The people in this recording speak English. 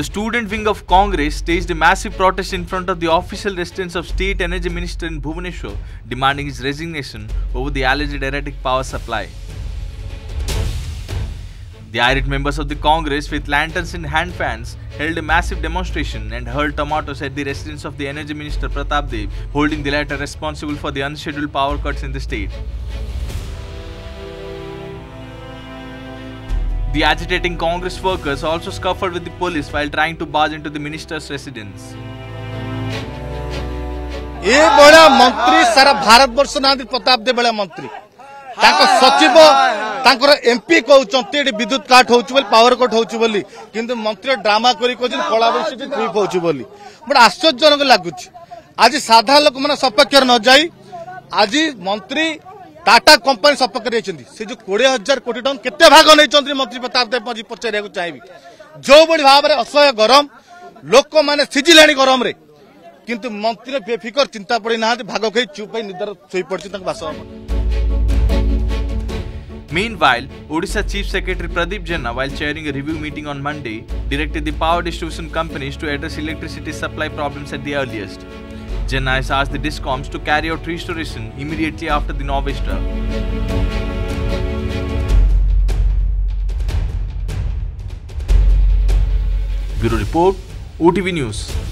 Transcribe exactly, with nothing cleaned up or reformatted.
The student wing of Congress staged a massive protest in front of the official residence of State Energy Minister in Bhubaneswar, demanding his resignation over the alleged erratic power supply. The irate members of the Congress with lanterns and hand fans held a massive demonstration and hurled tomatoes at the residence of the Energy Minister Pratap Deb, holding the latter responsible for the unscheduled power cuts in the state. The agitating Congress workers also scuffled with the police while trying to barge into the minister's residence. ये बड़ा मंत्री सारा भारत वर्ष नांदी प्रताप देव बड़ा मंत्री ताको सचिव ताको एमपी को चंती विद्युत काट होउछ बोली पावर कट होउछ बोली किंतु मंत्री ड्रामा करी कोजन कोलाबोसी ट्रिप होउछ बोली बड़ा आश्चर्यजनक लागुछ आज साधारण लोक मन सपक्ष न जाई आज मंत्री टाटा कंपनी सपक्ष से जो कोड़े हजार कोटी टन केते भाग नहीं मंत्री प्रताप देव मजी पचारे चाहिए जो बड़ी भाव में असह्य गरम लोक मैंने सीझिला गरम रे किंतु मंत्री बेफिकर चिंता पड़ी ना भाग खाई चुप निदर शो पड़ी बासन। Meanwhile, Odisha Chief Secretary Pradip Jena, while chairing a review meeting on Monday, directed the power distribution companies to address electricity supply problems at the earliest. Jena has asked the DISCOMs to carry out restoration immediately after the nor'wester. Bureau Report, O T V News.